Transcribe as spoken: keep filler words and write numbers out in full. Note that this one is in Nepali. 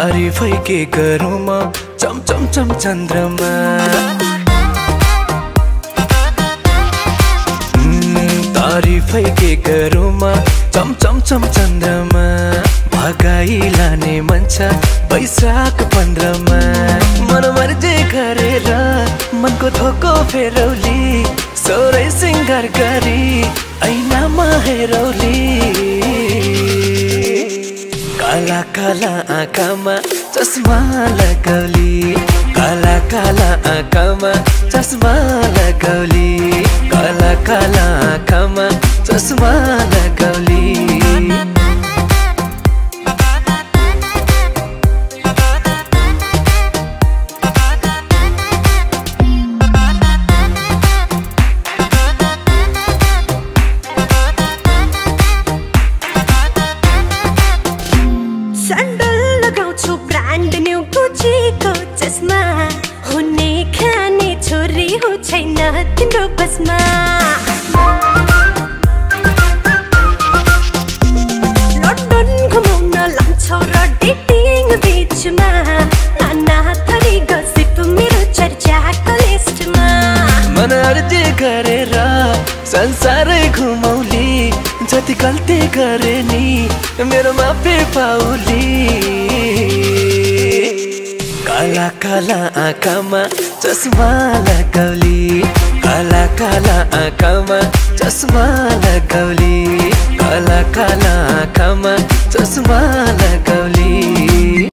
तारीफै के करूँ म चम चम चम चंद्रमा तारीफै के करूँ म चम चम चम चंद्रमा भागाई लाने मन छ बैशाख पन्ध्रमा मन मर्जी गरेर मनको धोको फेरौली सोरै सिंगार गरी ऐनामा हेरौली काला काला आँखामा चस्मा लगौली काला काला आँखामा चस्मा लगौली काला काला आँखामा चस्मा लगौली संसारै घुमौली जति गल्ती गरे नि मेरो माफी पाउली काला काला आँखामा चस्मा लगौली काला काला आँखामा चस्मा लगौली काला काला आँखामा चस्मा लगौली।